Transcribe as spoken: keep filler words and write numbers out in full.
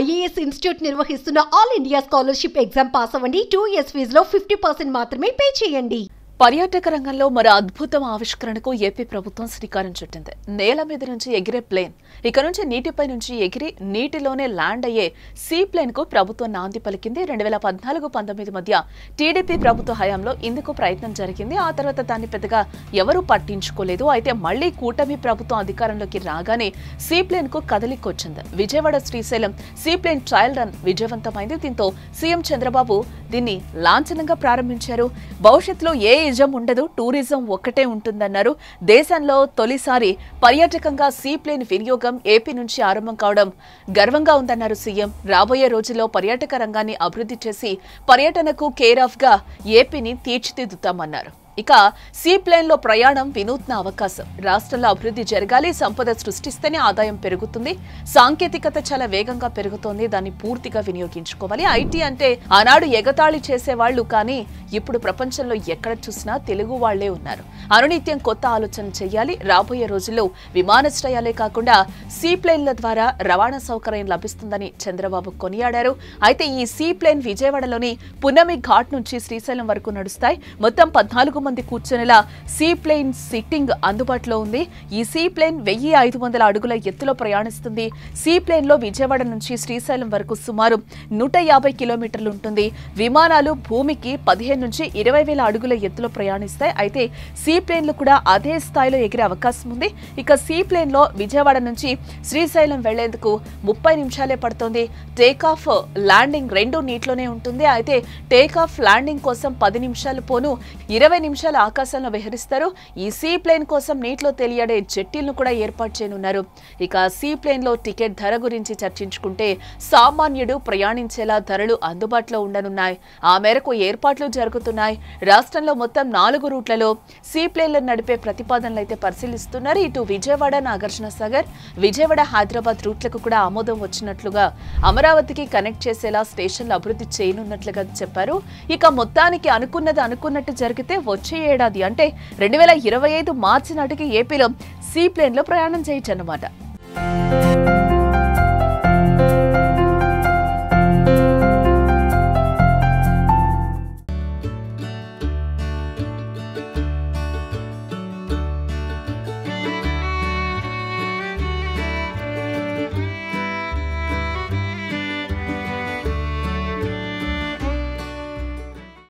IAS institute నిర్వహిస్తున్న all India scholarship exam pass అవ్వండి two years ఫీజులో फिफ्टी परसेंट మాత్రమే పే చేయండి। పర్యాటక రంగంలో మరో అద్భుతం ఆవిష్కరణకు ఏపీ ప్రభుత్వం శ్రీకారం చుట్టింది। నేల మీద నుంచి ఎగిరే ప్లేన్ ఇక నుంచి నీటిపై నుంచి ఎగిరి నీటిలోనే ల్యాండ్ అయ్యే సీ ప్లేన్ కు ప్రభుత్వం నాంది పలికింది। రెండు వేల పద్నాలుగు పంతొమ్మిది మధ్య టీడీపీ ప్రభుత్వ హయాంలో ఇందుకు ప్రయత్నం జరిగింది। ఆ తర్వాత దాన్ని పెద్దగా ఎవరు పట్టించుకోలేదు। అయితే మళ్ళీ కూటమి ప్రభుత్వం అధికారంలోకి రాగానే సీ ప్లేన్ కు కదలికొచ్చింది। Vijayawada Srisailam sea plane trial run విజయవంతమైంది। దీంతో సీఎం చంద్రబాబు దీన్ని లాంఛనంగా ప్రారంభించారు। భవిష్యత్తులో ఏ టూరిజం ఒకటే ఉంటుందన్నారు। దేశంలో తొలిసారి పర్యాటకంగా సీ ప్లేన్ వినియోగం ఏపీ నుంచి ఆరంభం కావడం గర్వంగా ఉందన్నారు సీఎం। రాబోయే రోజుల్లో పర్యాటక రంగాన్ని అభివృద్ధి చేసి పర్యటనకు కేర్ ఆఫ్ గా ఏపీని తీర్చిదిద్దుతామన్నారు। ఇక సీ ప్లేన్ లో ప్రయాణం వినూత్న అవకాశం। రాష్ట్రంలో అభివృద్ధి జరగాలి, సంపద సృష్టిస్తేనే ఆదాయం పెరుగుతుంది। సాంకేతికత చాలా వేగంగా పెరుగుతోంది, దాన్ని పూర్తిగా వినియోగించుకోవాలి। ఐటీ అంటే ఆనాడు ఎగతాళి చేసేవాళ్లు, కానీ ఇప్పుడు ప్రపంచంలో ఎక్కడ చూసినా తెలుగు వాళ్లే ఉన్నారు। అనునిత్యం కొత్త ఆలోచన చేయాలి। రాబోయే రోజుల్లో విమానాశ్రయాలే కాకుండా సీ ప్లేన్ల ద్వారా రవాణా సౌకర్యం లభిస్తుందని చంద్రబాబు కొనియాడారు। అయితే ఈ సీ ప్లేన్ విజయవాడలోని పున్నమి ఘాట్ నుంచి శ్రీశైలం వరకు నడుస్తాయి। మొత్తం పద్నాలుగు మంది కూర్చునేలా సీ ప్లేన్ సిట్టింగ్ అందుబాటులో ఉంది। ఈ సీ ప్లేన్ వెయ్యి ఐదు వందల అడుగుల ఎత్తులో ప్రయాణిస్తుంది। సీ ప్లేన్ లో విజయవాడ నుంచి శ్రీశైలం వరకు సుమారు నూట యాభై కిలోమీటర్లు ఉంటుంది। విమానాలు భూమికి పదిహేను నుంచి ఇరవై వేల అడుగుల ఎత్తులో ప్రయాణిస్తాయి। అయితే సీ ప్లేన్లు కూడా అదే స్థాయిలో ఎగిరే అవకాశం ఉంది। ఇక సీ ప్లేన్ లో విజయవాడ నుంచి శ్రీశైలం వెళ్లేందుకు ముప్పై నిమిషాలే పడుతుంది। టేక్ ఆఫ్, ల్యాండింగ్ రెండు నీటిలోనే ఉంటుంది। అయితే టేక్ ఆఫ్, ల్యాండింగ్ కోసం పది నిమిషాలు పోను ఇరవై నిమిషాలు ఆకాశంలో విహరిస్తారు। ఈ సీ ప్లేన్ కోసం నీటిలో తెలియడే జెట్టీలను కూడా ఏర్పాటు చేయనున్నారు। ఇక సీ ప్లేన్ లో టికెట్ ధర గురించి చర్చించుకుంటే సామాన్యుడు ప్రయాణించేలా ధరలు అందుబాటులో ఉండనున్నాయి। ఆ మేరకు ఏర్పాట్లు జరుగుతున్నాయి। రాష్ట్రంలో మొత్తం నాలుగు రూట్లలో సీ ప్లేన్లు నడిపే ప్రతిపాదనలు అయితే పరిశీలిస్తున్నారు। ఇటు విజయవాడ నాగార్జున సాగర్, విజయవాడ హైదరాబాద్ రూట్లకు కూడా ఆమోదం వచ్చినట్లుగా, అమరావతికి కనెక్ట్ చేసేలా స్టేషన్లు అభివృద్ధి చేయనున్నట్లుగా చెప్పారు। ఇక మొత్తానికి అనుకున్నది అనుకున్నట్టు జరిగితే వచ్చే ఏడాది అంటే రెండు వేల ఇరవై ఐదు మార్చి నాటికి ఏపీలో సీ ప్లేన్ లో ప్రయాణం చేయొచ్చు అన్నమాట।